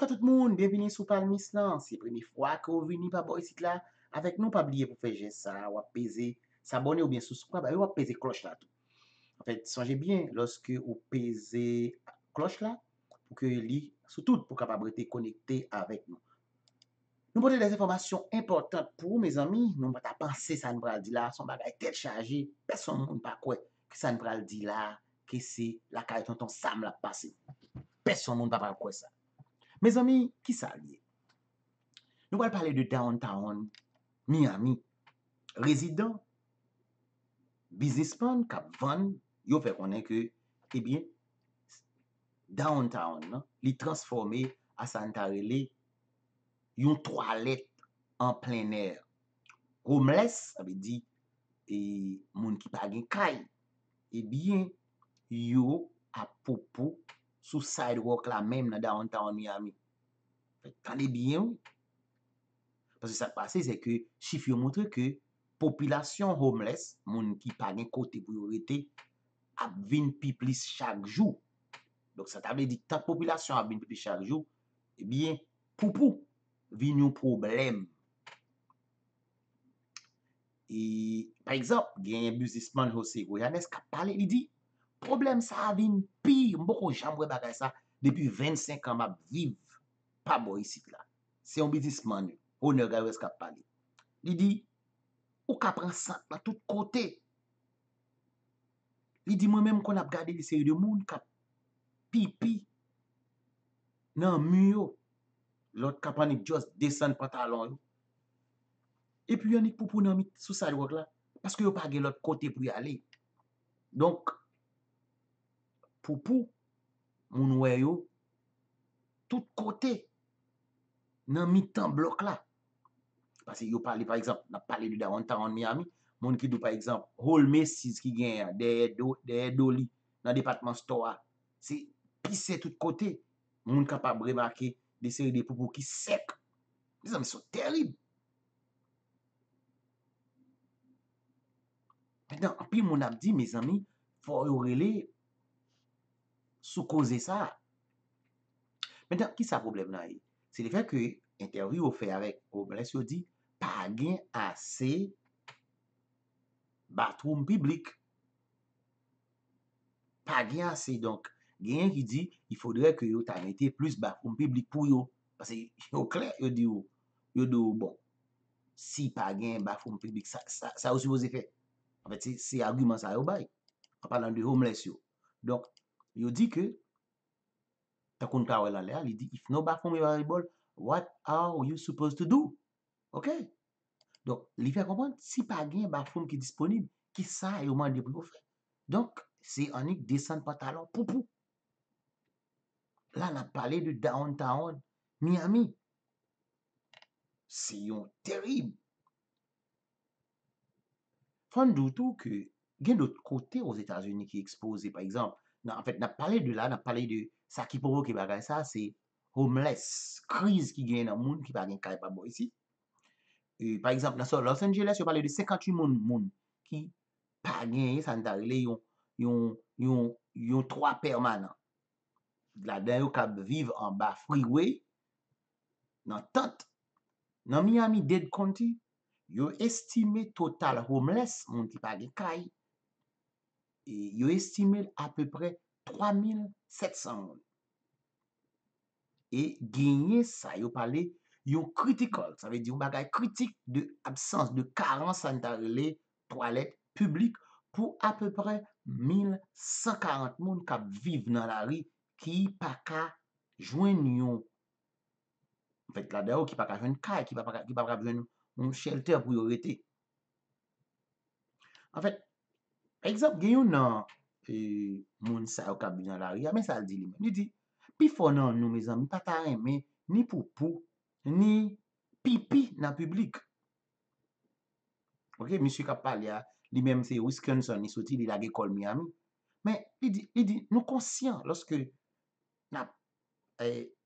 Bonjour tout le monde, bienvenue sur Palmis là. C'est la première fois que vous venez par ici là avec nous. Pas oublier pour faire geste ça, ou peser, s'abonner ou bien souscrire, ou peser cloche là tout. En fait, songez bien lorsque vous pesez cloche là pour que li sous tout pour capable être connecté avec nous. Nous porter des informations importantes pour mes amis, nous pas penser ça ne va dire là, son bagage tel chargé, personne ne pas quoi que ça ne va dire là, que c'est la carte tonton Sam l'a passé. Personne ne pas quoi ça. Mes amis, qui ça lié? Nous allons parler de downtown Miami. Résident, businessman, cap van, yo fait qu'on est que, eh bien, downtown, li transformé à Santarelli, yon toilette en plein air. Homeless, ça veut dire, et moun qui pa gen kay, eh bien, yo a popo sous sidewalk là même dans downtown Miami. Tenez bien. Parce que ça passé c'est que chiffre montre que population homeless, moun qui pa gen côté priorité, a vinn pi plus chaque jour. Donc ça veut dire tant population a vinn plus chaque jour, eh bien poupou vinn un problème. Et par exemple, gen businessman José Goyanes qui parle, il dit problème ça vient pire, beaucoup j'aimerais bagarre ça depuis 25 ans m'a vivre pas bon ici là. C'est un businessman, honneur gars qui a parlé. Il dit ou ka prend ça dans tout côté. Il dit moi même qu'on a regardé des séries de monde qui pipi nan mur. L'autre qui panique juste descend pantalon. Et puis Yannick Poupou nan mit sous ça là parce que yo pas gè l'autre côté pour y aller. Donc poupou, moun wè yo, tout côté, nan mi-tan bloc là. Parce que yo parle, par exemple, n'a parlé de downtown Miami, moun ki dou par exemple, Hall Macy's qui gagne, derrière Dolly, dans département store, c'est pissé tout côté. Moun capable de remarquer des séries de poupou qui sec. Les hommes sont terribles. Maintenant, puis moun ap di, mes amis, faut yo relé sous cause ça. Maintenant, qui ça problème là? C'est le fait que interview fait avec Homeless yo dit pas gain assez bathroom public. Pas gain assez donc, gain qui dit il faudrait que yo ta mette plus bathroom public pour yo parce que yo clair yo dit bon si pas gain bathroom public ça aussi vous fait. En fait c'est argument ça yo bail en parlant de Homeless yo. Donc il dit que, il dit, if no bathroom is available, what are you supposed to do? Ok? Donc, il fait comprendre, si pas de bathroom qui est disponible, qui ça est au moins de plus offrir. Donc, c'est un descend pantalon, poupou. Là, on a parlé de downtown Miami. C'est un terrible. Fondou tout que, il y a d'autres côtés aux États-Unis qui est exposé, par exemple. Non, en fait, on a parlé de là, on a parlé de ça qui provoque bagay ça, c'est homeless, crise qui gagne dans le monde, qui va gagner pas bon ici. Et, par exemple, dans Los Angeles, on parle de 58 moun qui pas gagné, ça n'a yon 3 permanents. Là-dedans, yon kap vivre en bas freeway, dans tente, dans Miami-Dade County, yon estimé total homeless, moun qui pas gagné. Et ils estiment à peu près 3700. Et gagner ça, ils parlent, ils ont critical, ça veut dire un bagage critique de absence de carence dans les toilettes publiques pour à peu près 1140 personnes qui vivent dans la rue qui pas qu'à joindre. En fait, là-dedans, qui pas qu'à joindre caille, qui pas qu'à joindre un shelter priorité. En fait, par exemple, il y a un moun sa ou kab nan la ri, mais ça le dit lui-même. Il dit, pi fò nan nou mes amis, pas ta reme, ni poupou, ni pipi nan public. Ok, monsieur kap pale a, lui-même c'est Wisconsin, il sorti de la l'école Miami. Mais il dit, nous conscients, lorsque n'a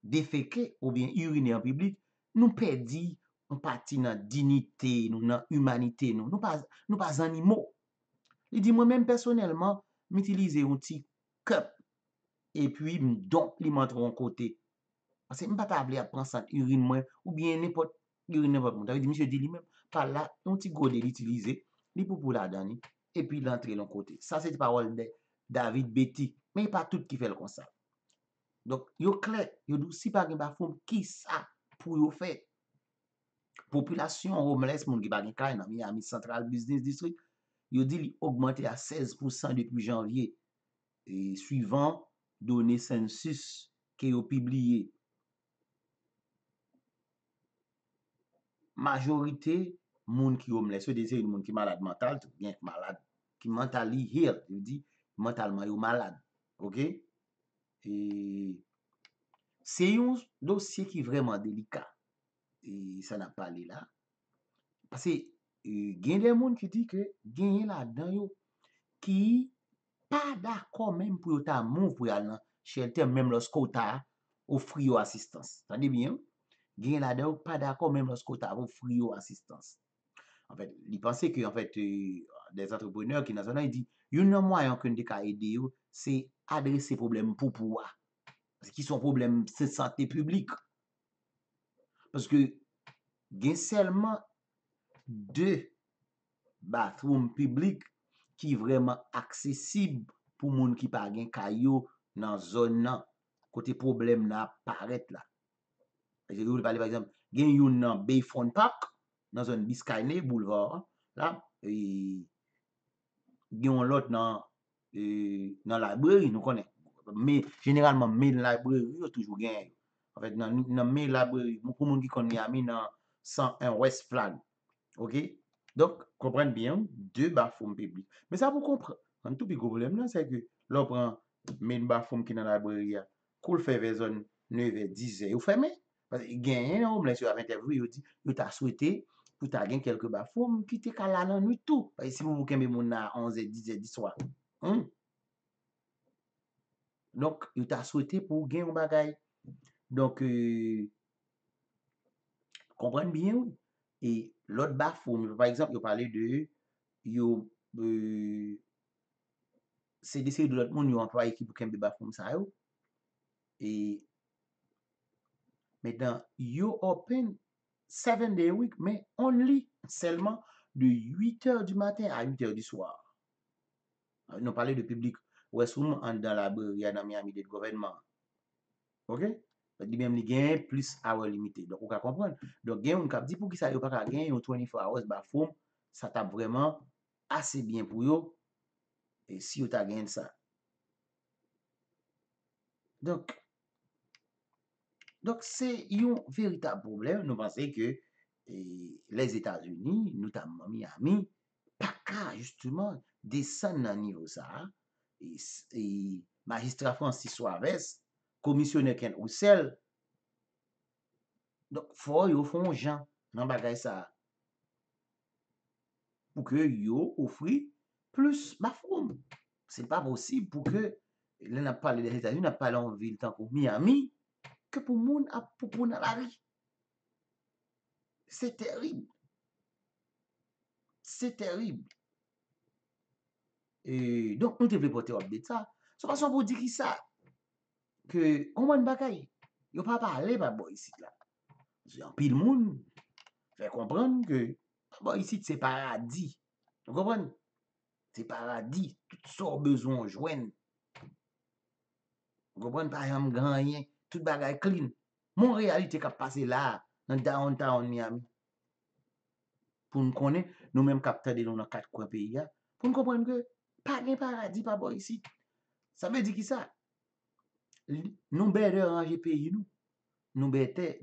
déféqué ou bien uriné en public, nous perdons une partie nan dignité, nous nan humanité, nous pas animaux. Il dit, moi-même, personnellement, m'utiliser un petit cup. Et puis, donc, il montre un côté. Parce que je ne peux pas appeler à prendre ça, urine, ou bien n'importe urine. Vous avez dit, monsieur dit lui-même, par là, un petit godet l'utiliser, les poupous la donner, et puis l'entrée de l'autre côté. Ça, c'est la parole de David Betty. Mais il n'y a pas tout qui fait le constat. Donc, il est clair, il dit, si pas de fond, qui ça pour faire? Population homeless, moun qui pas de caille dans Miami Central Business District, il dit, il augmenté à 16% depuis janvier. Et suivant, données census qui est publié. Majorité, moun qui homeless, c'est-à-dire moun qui malade mental, tout bien malade, qui mentally ill, il dit mentalement yo malade. OK? Et c'est un dossier qui est vraiment délicat. Et ça n'a pas là. Parce que il y a des gens qui disent que gagner là-dedans qui pas d'accord même pour ta moun pour aller shelter même lorsqu'on t'a offrir assistance. T'entendez bien? Gagner là-dedans pas d'accord même lorsqu'on t'a offrir assistance. En fait, ils pensaient que en fait des entrepreneurs qui dans ils disent il y a un moyen qu'on peut aider c'est adresser problème pour pouvoir parce qu'ils sont problème de santé publique. Parce que il y a seulement 2 bathrooms publics qui sont vraiment accessibles pour les gens qui pas gen caillou dans la zone côté problème là apparaît là. Je vous parler par exemple, il y a une dans Bayfront Park dans zone Biscayne Boulevard là et il y a l'autre dans la librairie nous connaît mais généralement mais la librairie toujours gagne. En fait, dans mes librairies, beaucoup de monde qui connaît Miami dans 101 West Flag. OK? Donc, comprenez bien, 2 bathrooms publics. Mais ça, vous comprenez. Un tout petit problème, là, c'est que l'on prend 1000 bathrooms qui sont dans la librairie, qu'on fait vers zone 9, 10, vous fermez. Parce qu'il y a un homme, là, sur l'interview, il dit, il t'a souhaité, pour t'a gagné quelques bathrooms qui t'es calé dans la nuit tout. Parce que si vous avez mon à 11, 10, 10 soir. Donc, il t'a souhaité pour gagner un bagage. Donc, comprenez bien, oui. Et l'autre bathroom, par exemple, vous parlez de CDC de l'autre monde, vous employez qui pour qu'un bathroom ça. Et maintenant, you open 7 days a week, mais only seulement de 8h du matin à 8h du soir. Nous parlons de public, restroom dans la barrière dans Miami-Dade gouvernement. OK? Di même li gain plus hour limité. Donc on va comprendre. Donc gain on cap dit pour qui ça yo pas gain 24 hours bathroom, ça t'a vraiment assez bien pour yo et si yo t'a gain ça. Donc c'est un véritable problème. Nous pensons que les États-Unis, notamment Miami, pas qu'à justement descendre au niveau ça et magistrat Francis Suarez commissionnaire Ken Oussel. Donc, il faut qu'ils font gens dans bagay ça. Pour que yo offrent plus bathroom. Ce n'est pas possible pour que l'on n'a pas les États-Unis, n'a pas en ville tant pour Miami, que pour moun a pour la rue. C'est terrible. C'est terrible. Et donc, nous devons porter de ça. De façon pour dire qui ça. Que comment bagaille yo pas parler pas boy ici là en pile monde fait comprendre que boy ici c'est paradis vous comprenez c'est paradis tout sort besoin joindre vous comprenez pas rien grand rien tout bagaille clean mon réalité qui passe là dans downtown Miami pour nous connaître nous même capteur de nous dans 4 coins pays pour nous comprendre que pas de paradis pas boy ici ça veut dire qui ça nous bêter ranger pays nous nous bêter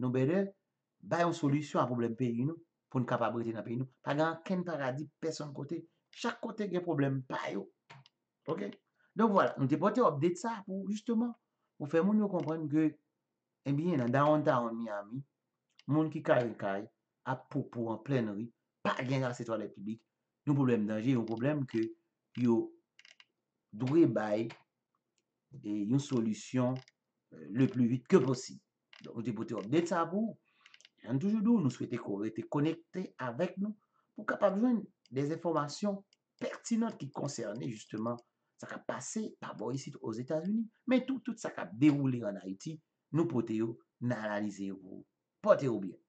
ba une solution à problème pays nous pour nous capable dans pays nous pas grand ken paradis personne côté chaque côté gain problème pa yo. OK donc voilà nous te porter update ça pour justement pour faire moun yo comprendre que eh bien dans downtown Miami moun qui caille a pour en pleine rue pas gain accès toilette publique nous problème danger un problème que yo doit bailler et une solution le plus vite que possible. Donc, vous pouvez update ça pour vous. Toujours, nous souhaitons que vous êtes connectés avec nous pour capable de joindre des informations pertinentes qui concernent justement ce qui a passé par ici aux États-Unis, mais tout ce qui a déroulé en Haïti, nous pouvons mais analysez-vous. Portez-vous bien.